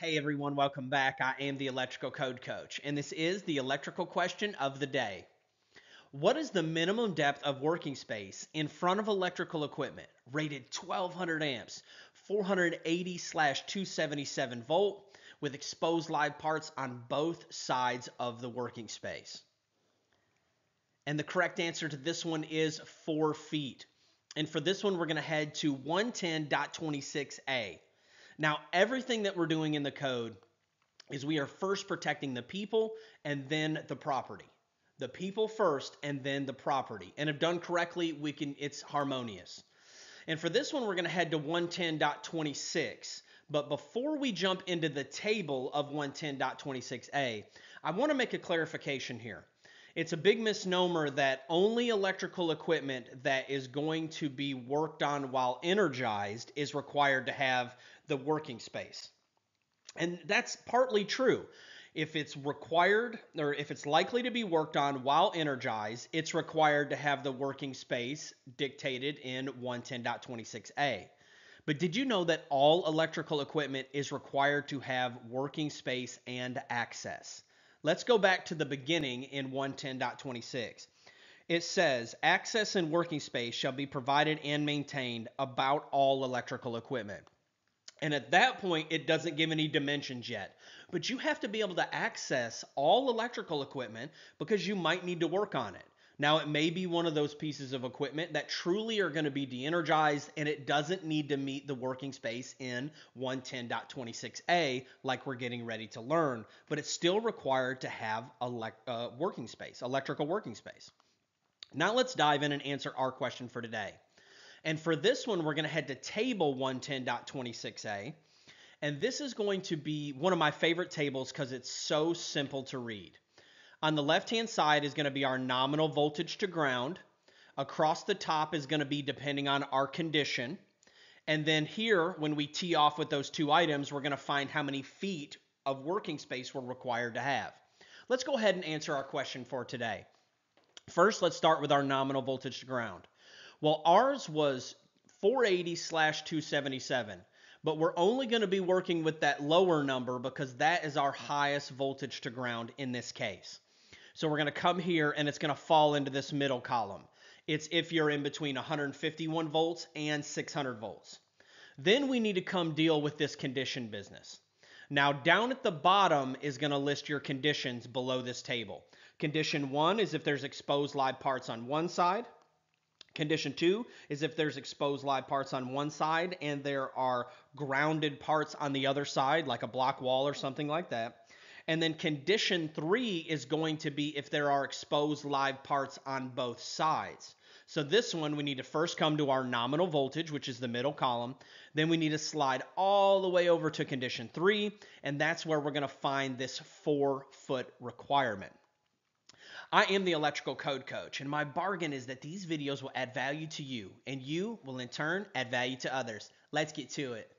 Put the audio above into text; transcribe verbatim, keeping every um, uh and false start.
Hey everyone, welcome back. I am the Electrical Code Coach, and this is the electrical question of the day. What is the minimum depth of working space in front of electrical equipment rated twelve hundred amps, four eighty slash two seventy-seven volt, with exposed live parts on both sides of the working space? And the correct answer to this one is four feet. And for this one, we're going to head to one ten point twenty-six A. Now, everything that we're doing in the code is we are first protecting the people and then the property. The people first and then the property. And if done correctly, we can it's harmonious. And for this one, we're going to head to one ten point twenty-six. But before we jump into the table of one ten point twenty-six A, I want to make a clarification here. It's a big misnomer that only electrical equipment that is going to be worked on while energized is required to have the working space. And that's partly true. If it's required, or if it's likely to be worked on while energized, it's required to have the working space dictated in one ten point twenty-six A. But did you know that all electrical equipment is required to have working space and access? Let's go back to the beginning in one ten point twenty-six. It says, access and working space shall be provided and maintained about all electrical equipment. And at that point, it doesn't give any dimensions yet. But you have to be able to access all electrical equipment because you might need to work on it. Now, it may be one of those pieces of equipment that truly are going to be de-energized, and it doesn't need to meet the working space in one ten point twenty-six A like we're getting ready to learn, but it's still required to have elect uh, working space, electrical working space. Now, let's dive in and answer our question for today. And for this one, we're going to head to table one ten point twenty-six A, and this is going to be one of my favorite tables because it's so simple to read. On the left-hand side is going to be our nominal voltage to ground. Across the top is going to be depending on our condition. And then here, when we tee off with those two items, we're going to find how many feet of working space we're required to have. Let's go ahead and answer our question for today. First, let's start with our nominal voltage to ground. Well, ours was four eighty slash two seventy-seven, but we're only going to be working with that lower number because that is our highest voltage to ground in this case. So we're going to come here, and it's going to fall into this middle column. It's if you're in between one fifty-one volts and six hundred volts. Then we need to come deal with this condition business. Now, down at the bottom is going to list your conditions below this table. Condition one is if there's exposed live parts on one side. Condition two is if there's exposed live parts on one side and there are grounded parts on the other side, like a block wall or something like that. And then condition three is going to be if there are exposed live parts on both sides. So this one, we need to first come to our nominal voltage, which is the middle column. Then we need to slide all the way over to condition three, and that's where we're going to find this four-foot requirement. I am the Electrical Code Coach, and my bargain is that these videos will add value to you, and you will in turn add value to others. Let's get to it.